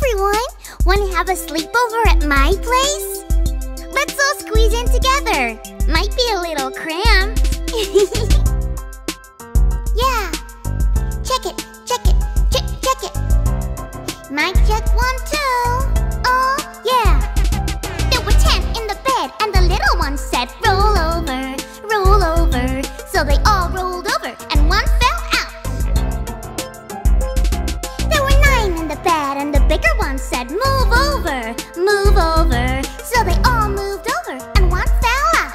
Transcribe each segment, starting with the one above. everyone! Want to have a sleepover at my place? Let's all squeeze in together. Might be a little cramped. Yeah. Check it, check it, check it. Mic check 1, 2. Oh, yeah. There were 10 in the bed, and the little one said, roll over, roll over. So they all rolled over, and one fell out. There were 9 in the bed, and the bigger one said, move over, move over. So they all moved over, and one fell out.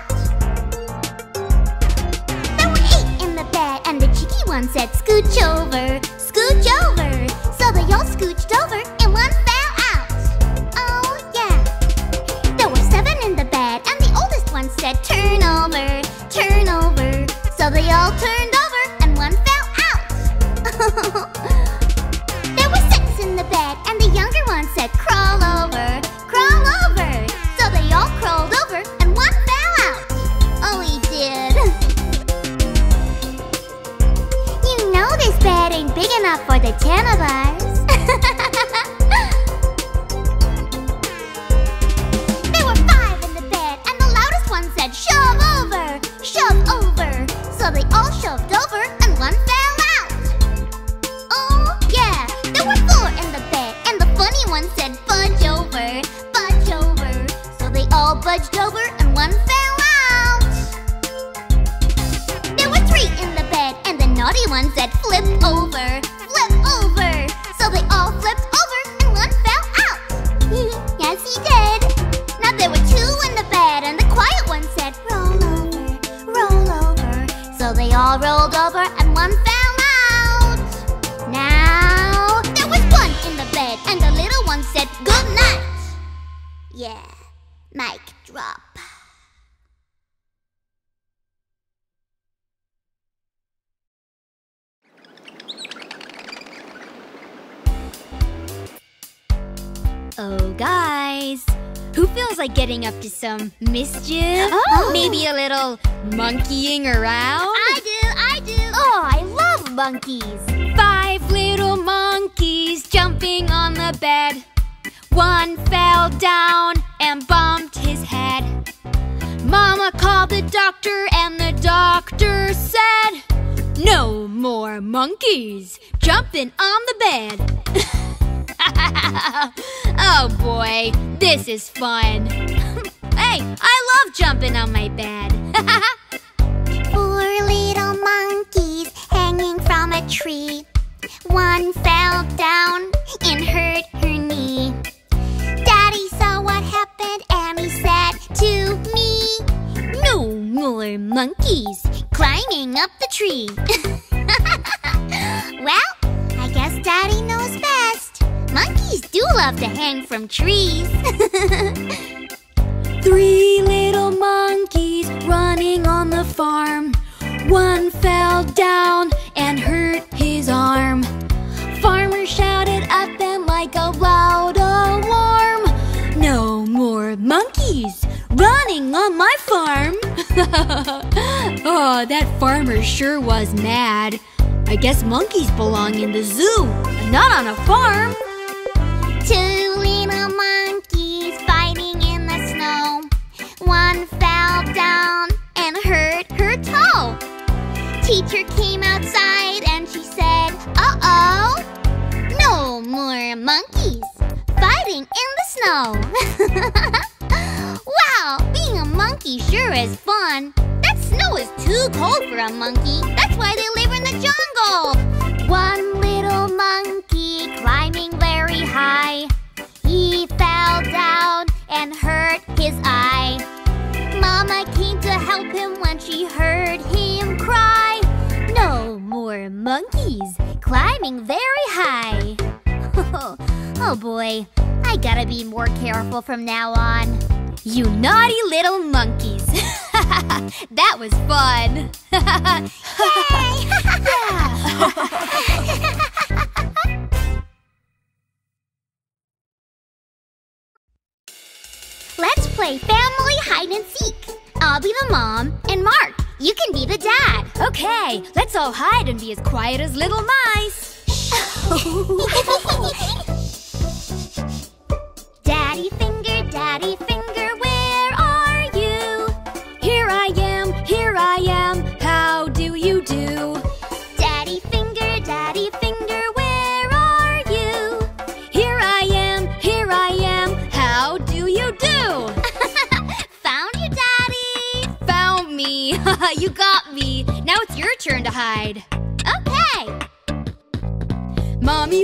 There were 8 in the bed, and the cheeky one said, scooch over, scooch over. So they all scooched over, and one fell out. Oh, yeah. There were 7 in the bed, and the oldest one said, turn over, turn over. So they all turned over, and one fell out. There were 6 in the bed, and the younger one said, crawl over, crawl over. So they all crawled over, and one fell out. Oh, he did. You know this bed ain't big enough for the 10 of us. There were 5 in the bed, and the loudest one said, shove over, shove over. So they all shoved over, and one fell out. Oh, yeah. There were 4 in the bed, and the funny one said, fudge over, fudge over. So they all budged over, and one fell out. There were 3 in the bed, and the naughty one said, flip over, flip over. So they all flipped over, and one fell out. Yes, he did. Now there were 2 in the bed, and the quiet one said, roll over, roll over. So they all rolled over, and one fell out. Now there was 1 in the bed, and the little one said, good night. Yeah, mic drop. Oh, guys, who feels like getting up to some mischief? Oh. Maybe a little monkeying around? I do, I do. Oh, I love monkeys. 5 little monkeys jumping on the bed. 1 fell down and bumped his head. Mama called the doctor and the doctor said, no more monkeys jumping on the bed. Oh boy, this is fun. Hey, I love jumping on my bed. 4 little monkeys hanging from a tree. 1 fell down and hurt her knee. Daddy saw what happened and he said to me, no more monkeys climbing up the tree. Well, I guess Daddy knows best. Monkeys do love to hang from trees. 3 little monkeys running on the farm. 1 fell down and hurt his arm. Farmer shouted up and like a loud alarm, no more monkeys running on my farm. Oh, that farmer sure was mad. I guess monkeys belong in the zoo, not on a farm. 2 little monkeys fighting in the snow. 1 fell down and hurt her toe. Teacher came outside and she said, uh-oh, no more monkeys fighting in the snow. Wow, being a monkey sure is fun. That snow is too cold for a monkey. That's why they live in the jungle. 1 little monkey climbing very high. He fell down and hurt his eye. Mama came to help him when she heard him cry, no more monkeys climbing very high. Oh boy, I gotta be more careful from now on. You naughty little monkeys. That was fun. Yay! Let's play family hide and seek. I'll be the mom, and Mark, you can be the dad. Okay, let's all hide and be as quiet as little mice. hide. Okay! Mommy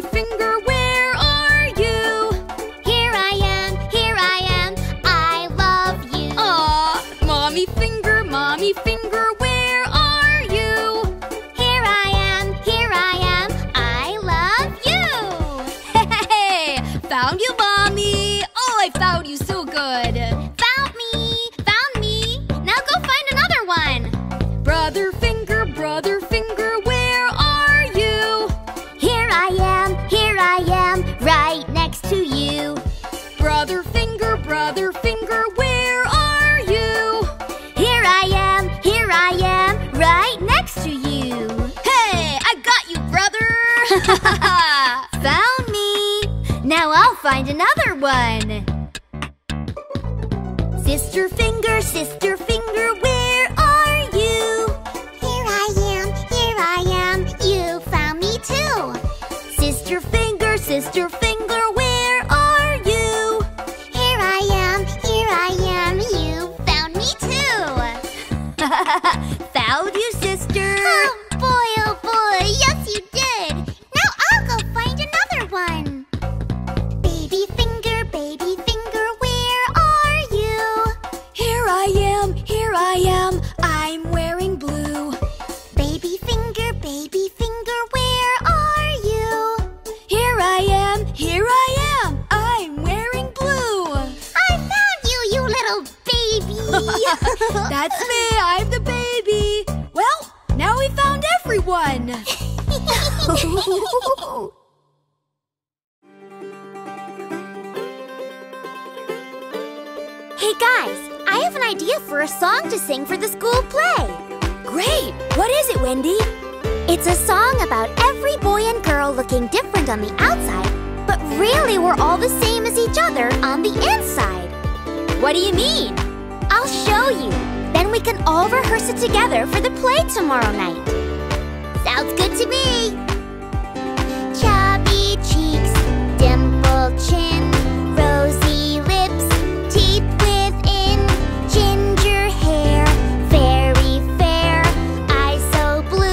finger, where are you? Here I am, I love you. Aw, mommy finger, where are you? Here I am, I love you. Hey, found you, Mommy. Oh, I found you so good. Brother finger, where are you? Here I am, right next to you. Brother finger, where are you? Here I am, right next to you. Hey, I got you, brother! Found me! Now I'll find another one. Sister finger, where are you? Sister finger, where are you? Here I am, you found me too. Found you, sister. Oh boy, yes you did. Now I'll go find another one. Baby finger, where are you? Here I am, I'm wearing blue. Baby finger, where are you? Here I am, I'm wearing blue. I found you, you little baby. That's me, I'm the baby. Well, now we found everyone. Hey guys, I have an idea for a song to sing for the school play. Great, what is it, Wendy? It's a song about every boy and girl looking different on the outside, but really we're all the same as each other on the inside. What do you mean? I'll show you. Then we can all rehearse it together for the play tomorrow night. Sounds good to me. Chubby cheeks, dimpled chin, rosy lips, teeth within, ginger hair, very fair, eyes so blue.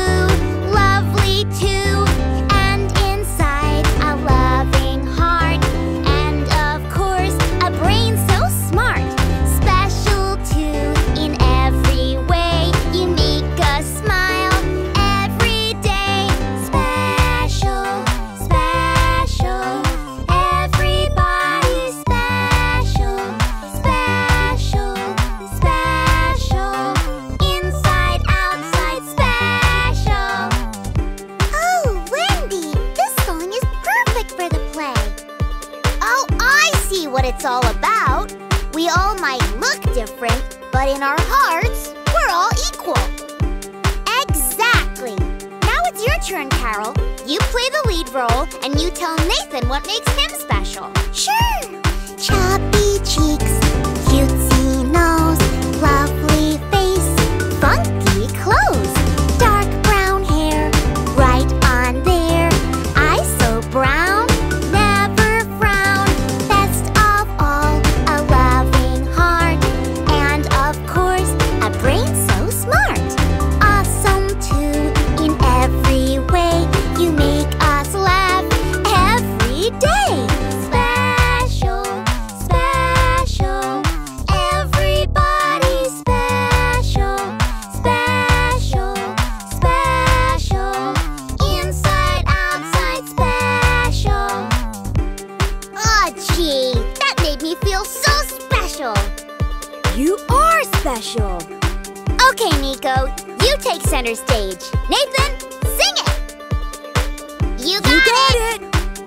It's all about. We all might look different, but in our hearts, we're all equal. Exactly. Now it's your turn, Carol. You play the lead role, and you tell Nathan what makes him special. Sure. Chubby cheeks, cutesy nose, lovely face, funky clothes, dark brown hair, right on there, eyes so brown. Okay, Nico, you take center stage. Nathan, sing it! You got it!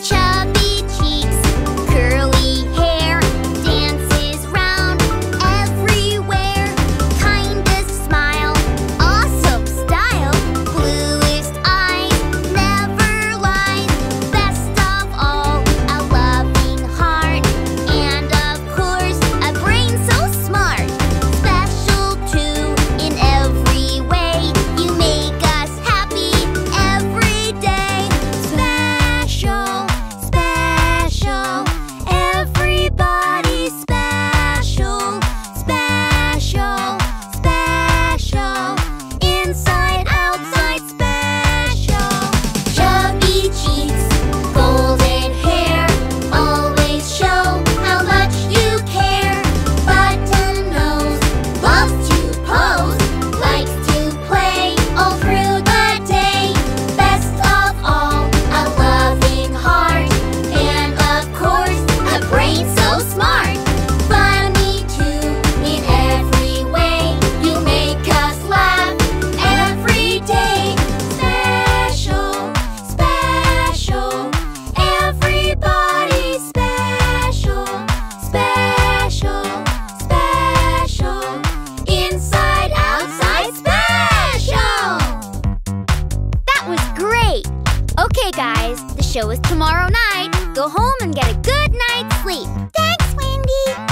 Chubby cheeks, curly hair, dances round everywhere, kindest smile, awesome style, bluest eyes, never lies, best of all, a loving heart, and of course, a brain so smart. Way you make us happy every day. Special. Great! Okay, guys, the show is tomorrow night. Go home and get a good night's sleep. Thanks, Wendy!